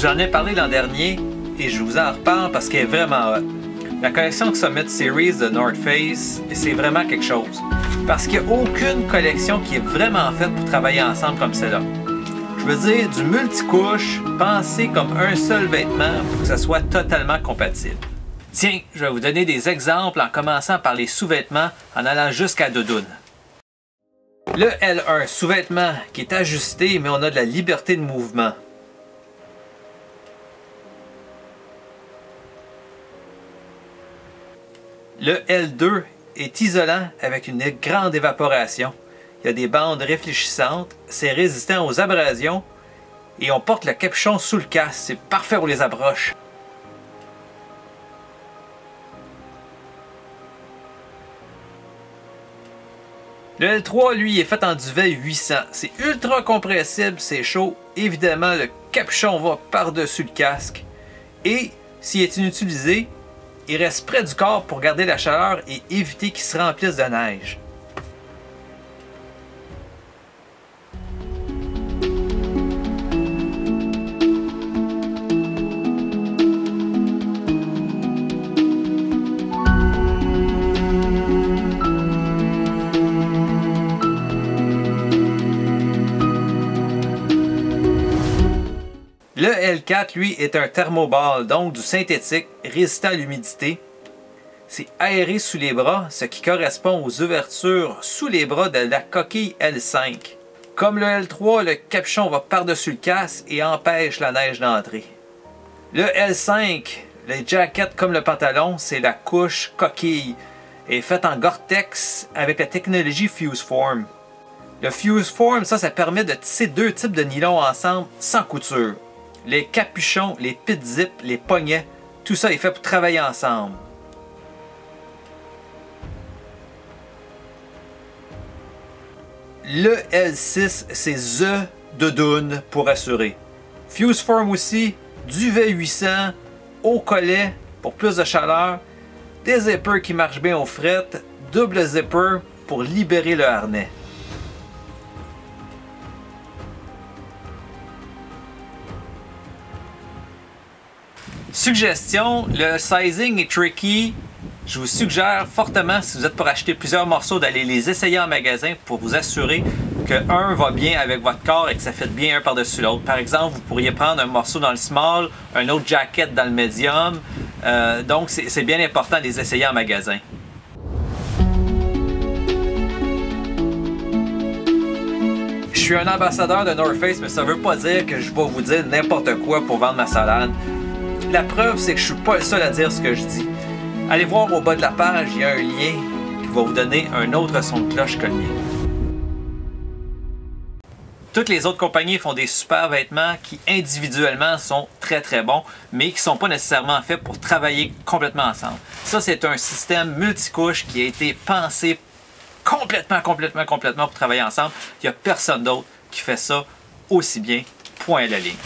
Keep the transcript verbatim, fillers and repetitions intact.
Je vous en ai parlé l'an dernier et je vous en reparle parce qu'elle est vraiment hot. La collection Summit Series de North Face, c'est vraiment quelque chose. Parce qu'il n'y a aucune collection qui est vraiment faite pour travailler ensemble comme celle-là. Je veux dire, du multicouche, pensé comme un seul vêtement pour que ça soit totalement compatible. Tiens, je vais vous donner des exemples en commençant par les sous-vêtements en allant jusqu'à doudoune. Le L un, sous-vêtement qui est ajusté mais on a de la liberté de mouvement. Le L deux est isolant avec une grande évaporation. Il y a des bandes réfléchissantes, c'est résistant aux abrasions et on porte le capuchon sous le casque, c'est parfait pour les approches. Le L trois, lui, est fait en duvet huit cents. C'est ultra compressible, c'est chaud. Évidemment, le capuchon va par-dessus le casque. Et, s'il est inutilisé, il reste près du corps pour garder la chaleur et éviter qu'il se remplisse de neige. Le L quatre, lui, est un thermoball, donc du synthétique, résistant à l'humidité. C'est aéré sous les bras, ce qui correspond aux ouvertures sous les bras de la coquille L cinq. Comme le L trois, le capuchon va par-dessus le casque et empêche la neige d'entrer. Le L cinq, les jackets comme le pantalon, c'est la couche coquille, est faite en Gore-Tex avec la technologie Fuseform. Le Fuseform, ça, ça permet de tisser deux types de nylon ensemble sans couture. Les capuchons, les pit zips, les poignets, tout ça est fait pour travailler ensemble. Le L six, c'est THE doudoune pour assurer. Fuseform aussi, duvet huit cents, haut collet pour plus de chaleur, des zippers qui marchent bien aux frettes, double zipper pour libérer le harnais. Suggestion, le sizing est tricky. Je vous suggère fortement, si vous êtes pour acheter plusieurs morceaux, d'aller les essayer en magasin pour vous assurer que un va bien avec votre corps et que ça fait bien un par-dessus l'autre. Par exemple, vous pourriez prendre un morceau dans le small, un autre jacket dans le medium. Euh, donc, c'est bien important de les essayer en magasin. Je suis un ambassadeur de North Face, mais ça ne veut pas dire que je vais vous dire n'importe quoi pour vendre ma salade. La preuve, c'est que je ne suis pas le seul à dire ce que je dis. Allez voir au bas de la page, il y a un lien qui va vous donner un autre son de cloche que le mien. Toutes les autres compagnies font des super vêtements qui individuellement sont très très bons, mais qui ne sont pas nécessairement faits pour travailler complètement ensemble. Ça, c'est un système multicouche qui a été pensé complètement, complètement, complètement pour travailler ensemble. Il n'y a personne d'autre qui fait ça aussi bien, point à la ligne.